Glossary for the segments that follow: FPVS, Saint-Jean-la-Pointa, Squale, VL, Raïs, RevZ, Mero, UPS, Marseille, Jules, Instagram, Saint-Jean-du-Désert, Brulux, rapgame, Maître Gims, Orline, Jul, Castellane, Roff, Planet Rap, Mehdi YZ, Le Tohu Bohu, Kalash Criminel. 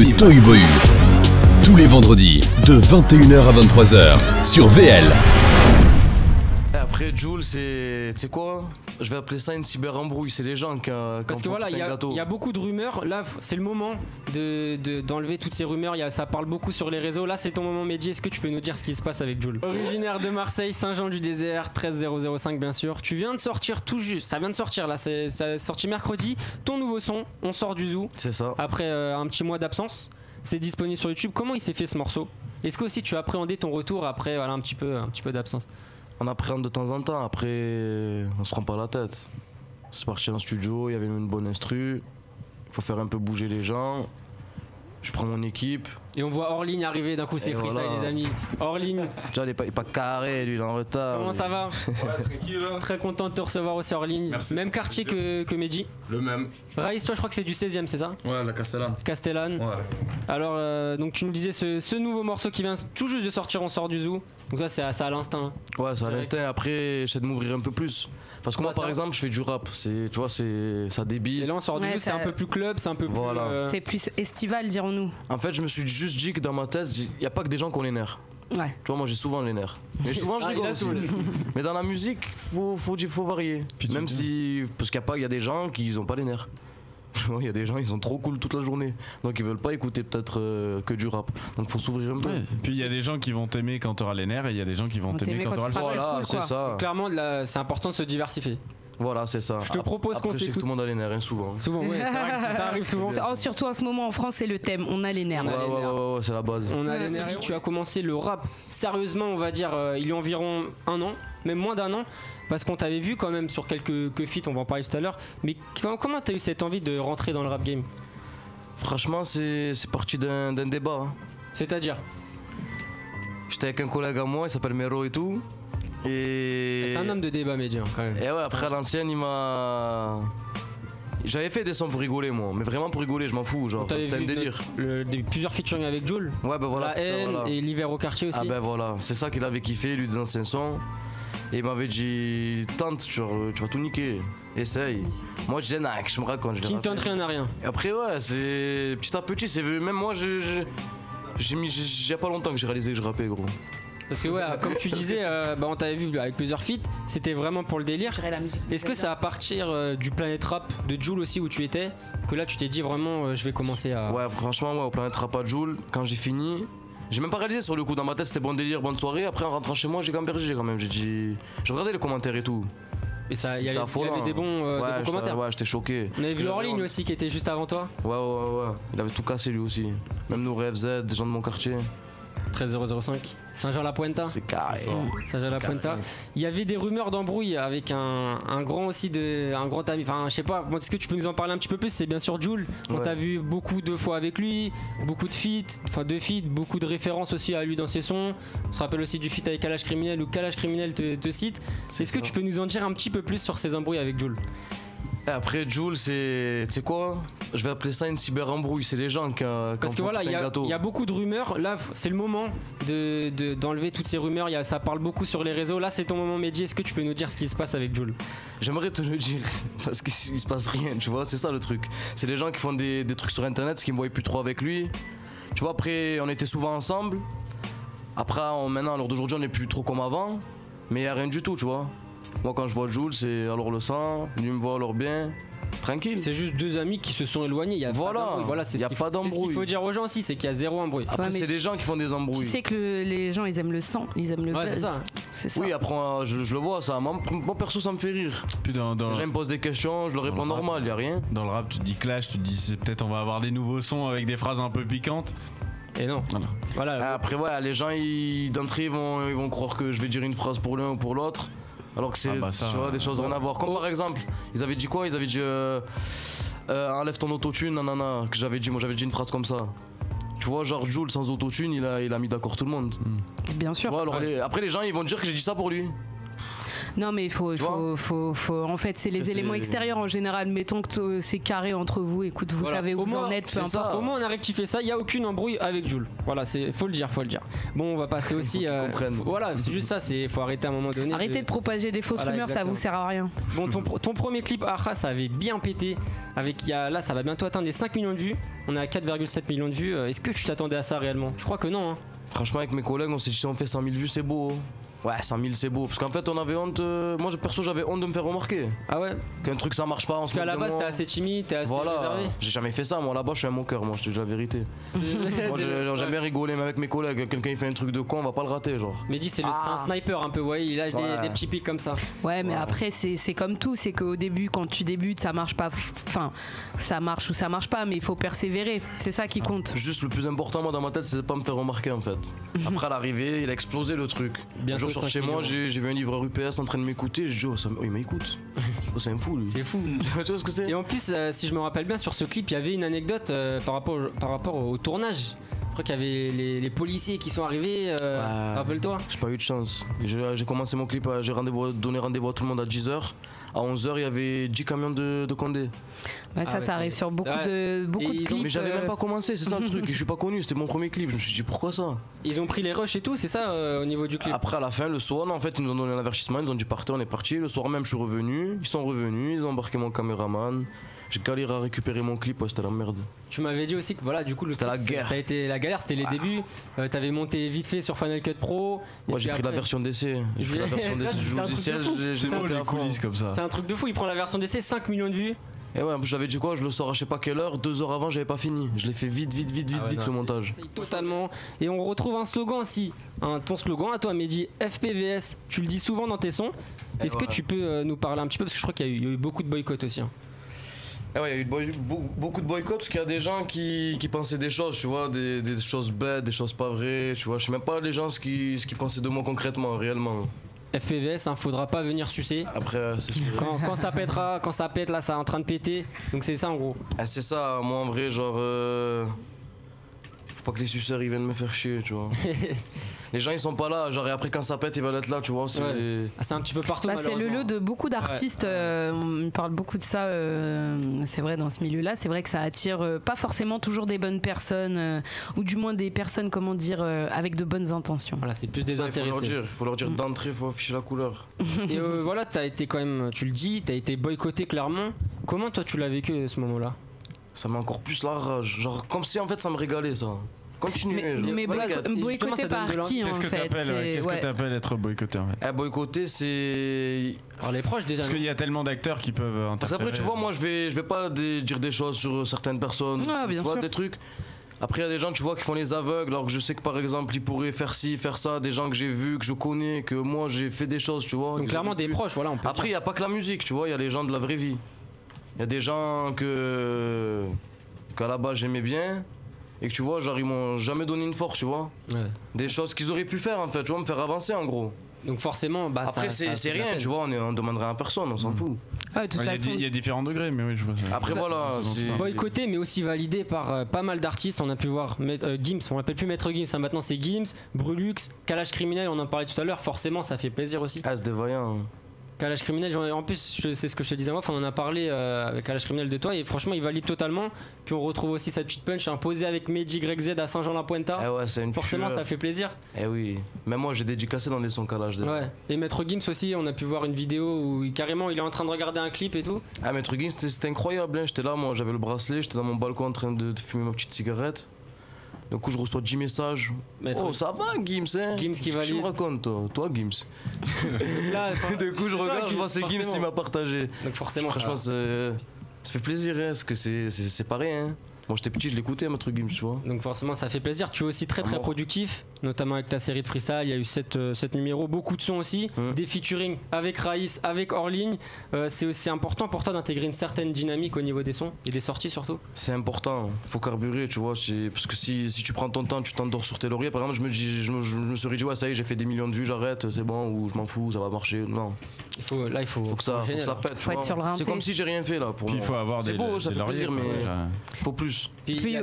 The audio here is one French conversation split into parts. Le Tohu Bohu. Tous les vendredis, de 21h à 23h, sur VL. Après, Jules, c'est... Tu sais quoi? Je vais appeler ça une cyber-embrouille. C'est les gens qui... Parce que voilà, il y a beaucoup de rumeurs. Là, c'est le moment d'enlever toutes ces rumeurs. Ça parle beaucoup sur les réseaux. Là, c'est ton moment, Mehdi. Est-ce que tu peux nous dire ce qui se passe avec Jules? Originaire de Marseille, Saint-Jean-du-Désert, 13005, bien sûr. Tu viens de sortir tout juste. Ça vient de sortir, là. C'est sorti mercredi. Ton nouveau son, On sort du zoo. C'est ça. Après un petit mois d'absence. C'est disponible sur YouTube. Comment il s'est fait ce morceau? Est-ce que aussi tu as appréhendé ton retour après voilà, un petit peu d'absence? On appréhende de temps en temps, après on se prend pas la tête. C'est parti en studio, il y avait une bonne instru, il faut faire un peu bouger les gens. Je prends mon équipe. Et on voit Orline arriver d'un coup, c'est freestyle voilà. Les amis. Orline. Déjà, il est pas carré, lui, il est en retard. Comment mais... ça va? Ouais, tranquille. Très content de te recevoir aussi, Orline. Merci. Même quartier que Mehdi. Le même. Raïs, toi, je crois que c'est du 16e, c'est ça? Ouais, la Castellane. Castellane. Ouais. Alors, donc tu nous disais ce nouveau morceau qui vient tout juste de sortir, On sort du zoo. Donc ça, c'est à l'instinct. Ouais, c'est à l'instinct. Après, j'essaie de m'ouvrir un peu plus. Parce que moi, par exemple, je fais du rap. Tu vois, ça débite. Et là, On sort du zoo, c'est un peu plus club, c'est un peu plus. Voilà. C'est plus estival, dirons-nous. En fait, je me suis juste dit que dans ma tête, il n'y a pas que des gens qui ont les nerfs. Ouais. Tu vois, moi j'ai souvent les nerfs. Mais souvent je rigole aussi. Mais dans la musique, faut varier. Même si, parce qu'il y a des gens qui n'ont pas les nerfs. Il y a des gens, ils sont trop cool toute la journée. Donc ils veulent pas écouter peut-être que du rap. Donc faut s'ouvrir un peu. Ouais. Puis il y a des gens qui vont t'aimer quand t'auras les nerfs et il y a des gens qui vont t'aimer quand t'auras le rap. Voilà, c'est ça. Clairement, c'est important de se diversifier. Voilà, c'est ça. Je te propose qu'on s'écoute. Tout le monde a les nerfs, hein, souvent. Souvent, oui, c'est vrai que ça arrive souvent. Surtout en ce moment en France, c'est le thème. On a les nerfs. Ouais, c'est la base. On a les nerfs. Tu as commencé le rap, sérieusement, on va dire, il y a environ un an, même moins d'un an, parce qu'on t'avait vu quand même sur quelques feats, on va en parler tout à l'heure. Mais comment t'as eu cette envie de rentrer dans le rap game? Franchement, c'est parti d'un débat. Hein. C'est-à-dire? J'étais avec un collègue à moi, il s'appelle Mero et tout. C'est un homme de débat médian quand même. Et ouais, après à l'ancienne, il m'a... J'avais fait des sons pour rigoler, moi, mais vraiment pour rigoler, je m'en fous, genre c'était un délire. Plusieurs featuring avec Jul. Ouais, bah voilà. La haine voilà. Et l'hiver au quartier aussi. Ah bah voilà, c'est ça qu'il avait kiffé, lui, des anciens sons. Et il m'avait dit, tente, tu vas tout niquer, essaye. Moi je disais, nah, je me raconte. Qui ne tente rien à rien. Et après, ouais, c'est petit à petit, c'est même moi, il y a pas longtemps que j'ai réalisé que je rappais, gros. Parce que ouais, comme tu disais, on t'avait vu avec plusieurs feats, c'était vraiment pour le délire. Est-ce que c'est à partir du Planet Rap de Jul aussi où tu étais que là tu t'es dit vraiment je vais commencer à... Ouais, franchement moi au Planet Rap à Jul, quand j'ai fini, j'ai même pas réalisé sur le coup, dans ma tête c'était bon délire, bonne soirée. Après en rentrant chez moi j'ai gambergé quand même, j'ai dit... J'ai regardé les commentaires et tout. Et ça, il y avait des bons commentaires. Ouais, j'étais choqué. On avait vu Orline aussi qui était juste avant toi. Ouais. Il avait tout cassé lui aussi. Même nous, RevZ, des gens de mon quartier. 13005, Saint-Jean-la-Pointa. C'est carré. Saint-Jean-la-Pointa. Il y avait des rumeurs d'embrouille avec un grand aussi, un grand ami. Enfin, je sais pas, est-ce que tu peux nous en parler un petit peu plus? C'est bien sûr Jul. On t'a vu beaucoup de fois avec lui, beaucoup de feats, enfin deux feats, beaucoup de références aussi à lui dans ses sons. On se rappelle aussi du feat avec Kalash Criminel où Kalash Criminel te cite. Est-ce que tu peux nous en dire un petit peu plus sur ces embrouilles avec Jul? Après Jul, c'est... Tu sais quoi? Je vais appeler ça une cyber-embrouille, c'est les gens qui... Parce que voilà, il y a beaucoup de rumeurs, là c'est le moment d'enlever toutes ces rumeurs, ça parle beaucoup sur les réseaux, là c'est ton moment Mehdi, est-ce que tu peux nous dire ce qui se passe avec Jul? J'aimerais te le dire, parce qu'il se passe rien, tu vois, c'est ça le truc. C'est les gens qui font des trucs sur internet, ce qui me voyaient plus trop avec lui. Tu vois, après on était souvent ensemble, après maintenant à l'heure d'aujourd'hui on n'est plus trop comme avant, mais il n'y a rien du tout, tu vois. Moi quand je vois Jul, c'est alors le sang, lui me voit alors bien, tranquille. C'est juste deux amis qui se sont éloignés, il n'y a pas d'embrouille, c'est ce qu'il faut dire aux gens aussi, c'est qu'il y a zéro embrouille. Après c'est des gens qui font des embrouilles. Tu sais que les gens ils aiment le sang, ils aiment le buzz. Ça. Oui après je le vois ça, mon perso ça me fait rire. Puis dans les gens me posent des questions, je leur réponds normal, il n'y a rien. Dans le rap tu te dis clash, tu te dis peut-être on va avoir des nouveaux sons avec des phrases un peu piquantes. Et non. Voilà. Après ouais, les gens d'entrée ils vont croire que je vais dire une phrase pour l'un ou pour l'autre. Alors que c'est des choses rien à voir. Comme par exemple, ils avaient dit quoi? Ils avaient dit enlève ton autotune, nanana. Que j'avais dit, moi j'avais dit une phrase comme ça. Tu vois, genre Jul sans autotune, il a mis d'accord tout le monde. Bien sûr. Tu vois, alors après les gens ils vont dire que j'ai dit ça pour lui. Non, mais il faut, en fait, c'est les éléments extérieurs en général. Mettons que c'est carré entre vous. Écoute, vous savez où vous en êtes, peu importe. Au moins, on a rectifié ça. Il n'y a aucune embrouille avec Jules. Voilà, faut le dire, faut le dire. Bon, on va passer aussi. Voilà, c'est juste ça. Il faut arrêter à un moment donné. Arrêtez de propager des fausses rumeurs, ça vous sert à rien. Bon, ton premier clip, Aha, ça avait bien pété. Là, ça va bientôt atteindre les 5 millions de vues. On est à 4,7 millions de vues. Est-ce que tu t'attendais à ça réellement? Je crois que non. Franchement, avec mes collègues, on s'est dit si on fait 100 000 vues, c'est beau. Ouais, 100 000 c'est beau, parce qu'en fait on avait honte, moi perso j'avais honte de me faire remarquer. Ah ouais? Qu'un truc ça marche pas en ce moment. Parce qu'à la base t'es assez timide, t'es assez réservé. J'ai jamais fait ça, moi là-bas je suis un moqueur, moi je te dis la vérité. Moi j'ai jamais rigolé, mais avec mes collègues, quelqu'un il fait un truc de con, on va pas le rater genre. Mais dis, c'est un sniper un peu, ouais, il a des petits pics comme ça. Ouais, mais après c'est comme tout, c'est qu'au début quand tu débutes ça marche pas, enfin ça marche ou ça marche pas, mais il faut persévérer, c'est ça qui compte. Juste le plus important moi dans ma tête c'est de pas me faire remarquer en fait. Après à l'arrivée il a explosé le truc. Je sors chez moi, j'ai vu un livreur UPS en train de m'écouter, j'ai dit oh il m'écoute, oh, c'est un fou lui. C'est fou. Tu vois ce que c'est? Et en plus si je me rappelle bien sur ce clip il y avait une anecdote par rapport au tournage. Je crois qu'il y avait les policiers qui sont arrivés, rappelle-toi. J'ai pas eu de chance. J'ai commencé mon clip, j'ai donné rendez-vous à tout le monde à 10h. À 11h, il y avait 10 camions de Condé. Bah ça, ça arrive sur beaucoup de clips. Mais j'avais même pas commencé, c'est ça le truc. Et je suis pas connu, c'était mon premier clip. Je me suis dit pourquoi ça? Ils ont pris les rushs et tout, c'est ça au niveau du clip? Après, à la fin, le soir, en fait, ils nous ont donné un avertissement, ils nous ont dit partez, on est parti. Le soir même, je suis revenu. Ils sont revenus, ils ont embarqué mon caméraman. J'ai galéré à récupérer mon clip, ouais, c'était la merde. Tu m'avais dit aussi que voilà, du coup, le clip, la guerre. Ça a été la galère, c'était les débuts. T'avais monté vite fait sur Final Cut Pro. Moi j'ai pris la version d'essai. J'ai pris la version d'essai, j'ai monté les coulisses comme ça. C'est un truc de fou, il prend la version d'essai, 5 millions de vues. Et ouais, j'avais dit quoi, je le sors à je sais pas quelle heure, 2 heures avant j'avais pas fini. Je l'ai fait vite le montage. Totalement. Et on retrouve un slogan aussi. Ton slogan à toi, Mehdi, FPVS. Tu le dis souvent dans tes sons. Est-ce que tu peux nous parler un petit peu? Parce que je crois qu'il y a eu beaucoup de boycotts aussi. Ah ouais, il y a eu beaucoup de boycotts parce qu'il y a des gens qui pensaient des choses, tu vois, des choses bêtes, des choses pas vraies, tu vois. Je sais même pas les gens ce qu'ils pensaient de moi concrètement, réellement. FPVS, hein, faudra pas venir sucer. Après, quand ça pètera, quand ça pète, là, ça est en train de péter. Donc c'est ça en gros. Ah, c'est ça, moi en vrai, genre. Faut pas que les suceurs ils viennent me faire chier, tu vois. Les gens ils sont pas là, genre et après quand ça pète ils veulent être là, tu vois. C'est un petit peu partout. Bah, c'est le lot de beaucoup d'artistes, on parle beaucoup de ça, c'est vrai dans ce milieu là, c'est vrai que ça attire pas forcément toujours des bonnes personnes, ou du moins des personnes, comment dire, avec de bonnes intentions. Voilà, c'est plus des intéressés. Il faut leur dire d'entrer, il faut afficher la couleur. Et voilà, t'as été quand même, tu le dis, t'as été boycotté clairement. Comment toi tu l'as vécu à ce moment là? Ça m'a encore plus la rage, genre comme si en fait ça me régalait ça. Continuez. Mais boycotter par qui en fait? Qu'est-ce que t'appelles être boycotté en fait? Boycotter c'est... Alors les proches déjà. Parce qu'il y a tellement d'acteurs qui peuvent interférer. Parce qu'après tu vois moi je vais pas dire des choses sur certaines personnes. Ah bien sûr. Des trucs. Après il y a des gens tu vois qui font les aveugles alors que je sais que par exemple ils pourraient faire ci, faire ça, des gens que j'ai vus, que je connais, que moi j'ai fait des choses tu vois. Donc clairement des proches voilà. Après il y a pas que la musique tu vois, il y a les gens de la vraie vie. Il y a des gens qu'à la base j'aimais bien. Et que tu vois, genre ils m'ont jamais donné une force, tu vois. Ouais. Des choses qu'ils auraient pu faire en fait, tu vois, me faire avancer en gros. Donc forcément, bah après c'est rien, tu vois, on demanderait à personne, on s'en fout. Ah, de toute façon, il y a différents degrés, mais oui, je vois ça. Après voilà, c'est boycotté, mais aussi validé par pas mal d'artistes. On a pu voir Gims, on l'appelle plus Maître Gims, hein, maintenant c'est Gims, Brulux, Kalash Criminel, on en parlait tout à l'heure, forcément ça fait plaisir aussi. Ah, c'est des voyants. Kalash Criminel, en plus, c'est ce que je te disais moi, on en a parlé avec Kalash Criminel de toi et franchement, il valide totalement. Puis on retrouve aussi cette petite punch imposée avec Mehdi YZ à Saint-Jean-la-Pointa. Eh ouais, c'est une forcément, tueur. Ça fait plaisir. Eh oui, même moi, j'ai dédicacé dans les sons Kalash. Ouais. Et Maître Gims aussi, on a pu voir une vidéo où carrément, il est en train de regarder un clip et tout. Ah, Maître Gims, c'était incroyable. Hein. J'étais là, moi, j'avais le bracelet, j'étais dans mon balcon en train de fumer ma petite cigarette. Du coup, je reçois 10 messages. Maître oh, ça va, Gims, hein? Gims qui valide. Tu me racontes, toi, Gims. Là, du coup, je regarde, je vois c'est Gims qui m'a partagé. Donc, forcément, franchement, ça fait plaisir, hein, parce que c'est pareil, hein. Moi, j'étais petit, je l'écoutais, Maître Gims, tu vois. Donc, forcément, ça fait plaisir. Tu es aussi très, très productif, notamment avec ta série de freestyle. Il y a eu 7 numéros, beaucoup de sons aussi, des featuring avec Raïs, avec Orline. C'est aussi important pour toi d'intégrer une certaine dynamique au niveau des sons et des sorties surtout. C'est important, faut carburer, tu vois. Parce que si tu prends ton temps, tu t'endors sur tes lauriers. Par exemple, je me serais dit, ouais, ça y est, j'ai fait des millions de vues, j'arrête, c'est bon, ou je m'en fous, ça va marcher. Non. Il faut que ça pète. C'est comme si j'ai rien fait là. Puis il faut avoir des lauriers, mais faut plus. plus.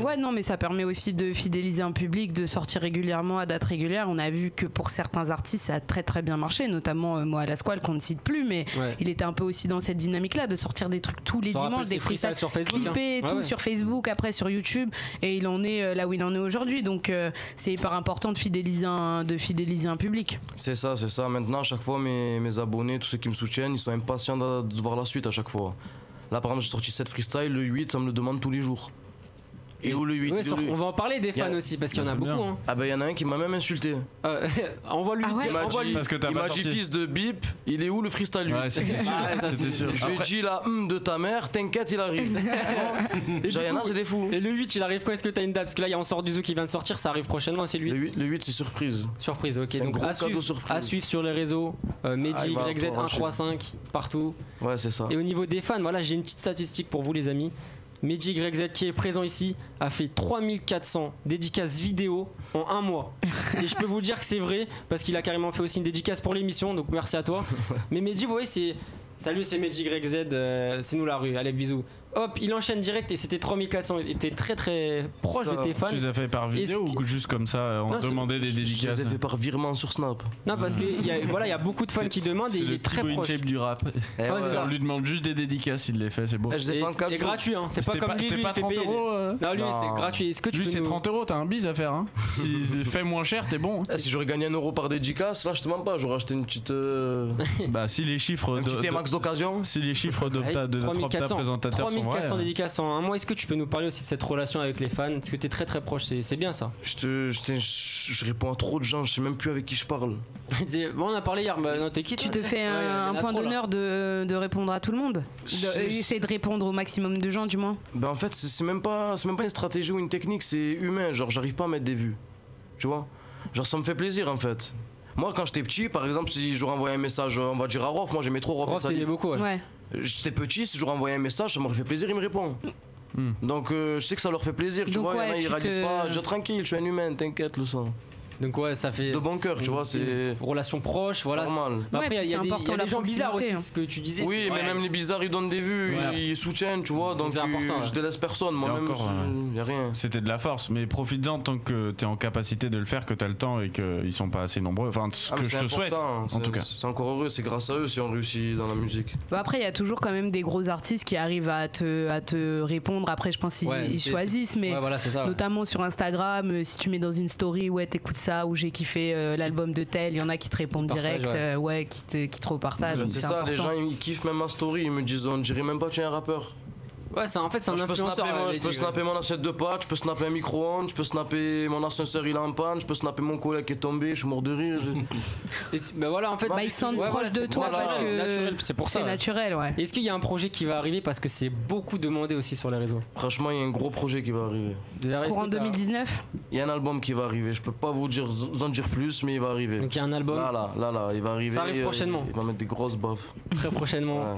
Ouais, non, mais ça permet aussi de fidéliser un public, de sortir régulièrement à date régulière. On a vu que pour certains artistes, ça a très très bien marché, notamment moi à la Squale qu'on ne cite plus, mais ouais, il était un peu aussi dans cette dynamique-là de sortir des trucs tous les dimanches, des freestyles sur Facebook, clippés, tout sur Facebook, après sur YouTube, et il en est là où il en est aujourd'hui. Donc c'est hyper important de fidéliser un public. C'est ça, c'est ça. Maintenant, à chaque fois, mes abonnés, tous ceux qui me soutiennent, ils sont impatients de voir la suite à chaque fois. Là, par exemple, j'ai sorti 7 freestyles, le 8, ça me le demande tous les jours. Et où le 8, ouais, on va en parler des fans aussi, parce qu'il y en a beaucoup. Hein. Ah bah il y en a un qui m'a même insulté. Envoie-lui. Ah ouais, il m'a dit fils de bip, il est où le freestyle lui? Sûr. Je lui ai dit la de ta mère, t'inquiète il arrive. Genre y'en a c'est des fous. Et le 8 il arrive quoi? Est-ce que t'as une date? Parce que là il y a On sort du zoo qui vient de sortir, ça arrive prochainement aussi lui. Le 8 c'est surprise. Surprise, ok. Donc à suivre sur les réseaux, Mehdi YZ135 partout. Ouais c'est ça. Et au niveau des fans, voilà j'ai une petite statistique pour vous les amis. Mehdi YZ qui est présent ici a fait 3400 dédicaces vidéo en un mois. Et je peux vous dire que c'est vrai parce qu'il a carrément fait aussi une dédicace pour l'émission, donc merci à toi. Mais Mehdi, vous voyez, c'est... Salut, c'est Mehdi YZ, c'est nous la rue, allez bisous. Hop, il enchaîne direct et c'était 3400, il était très très proche de tes fans. Tu les as fait par vidéo ou juste comme ça, on demandait des dédicaces? Je les ai fait par virement sur Snap. Non, parce qu'il y a beaucoup de fans qui demandent et il est très proche. C'est le shape du rap. On lui demande juste des dédicaces, il les fait, c'est beau. C'est gratuit, hein, c'est pas comme lui, il fait payer. Non, lui c'est gratuit. Lui c'est 30 €, t'as un bise à faire. Si je fais moins cher, t'es bon. Si j'aurais gagné 1 € par dédicace, là je te mens pas, j'aurais acheté une petite... Bah si les chiffres d'occasion. Si les chiffres de notre présentateur sont 400 dédicaces en un mois. Est-ce que tu peux nous parler aussi de cette relation avec les fans? Est-ce que t'es très très proche? C'est bien ça. Je réponds à trop de gens, je sais même plus avec qui je parle. Bon, on a parlé hier, bah, non, t'es qui? Tu te fais un point d'honneur de répondre à tout le monde. Essayer de répondre au maximum de gens du moins. Bah en fait c'est même pas une stratégie ou une technique, c'est humain, genre j'arrive pas à mettre des vues. Tu vois? Genre ça me fait plaisir en fait. Moi quand j'étais petit, par exemple, si je renvoyais un message, on va dire à Roff, moi j'aimais trop Roff. Roff beaucoup, ouais. J'étais petit, si je renvoyais un message, ça m'aurait fait plaisir, il me répond. Donc je sais que ça leur fait plaisir, tu vois, il y en a, ils réalisent pas, je suis tranquille, je suis un humain, t'inquiète le sang. Donc ouais, ça fait... De bon cœur, tu vois, c'est... Relation proche, voilà. Normal. Bah après, il y a des gens bizarres aussi, ce que tu disais. Oui, mais même les bizarres, ils donnent des vues, ils soutiennent, tu vois, donc je délaisse personne, moi-même, il n'y a rien. C'était de la force, mais profite-en tant que t'es en capacité de le faire, que t'as le temps et qu'ils sont pas assez nombreux. Enfin, ce que je te souhaite, en tout cas. C'est encore heureux, c'est grâce à eux si on réussit dans la musique. Après, il y a toujours quand même des gros artistes qui arrivent à te répondre. Après, je pense qu'ils choisissent, mais notamment sur Instagram, si tu mets dans une story, ouais, t'écoutes ça, où j'ai kiffé l'album de tel, il y en a qui te répondent direct, qui te repartagent. C'est ça, important. Les gens ils kiffent même ma story, ils me disent on dirait même pas tu es un rappeur. Ouais, en fait c'est un influenceur. Je peux snapper mon assiette de pâtes, je peux snapper un micro-ondes, je peux snapper mon ascenseur il est en panne, je peux snapper mon collègue qui est tombé, je suis mort de rire. Bah voilà, en fait, ils se sentent proches de toi parce que c'est pour ça. C'est naturel, ouais. Est-ce qu'il y a un projet qui va arriver parce que c'est beaucoup demandé aussi sur les réseaux? Franchement, il y a un gros projet qui va arriver. Courant 2019? Il y a un album qui va arriver, je peux pas vous en dire plus, mais il va arriver. Donc il y a un album. Là, il va arriver. Ça arrive prochainement. Il va mettre des grosses baffes. Très prochainement.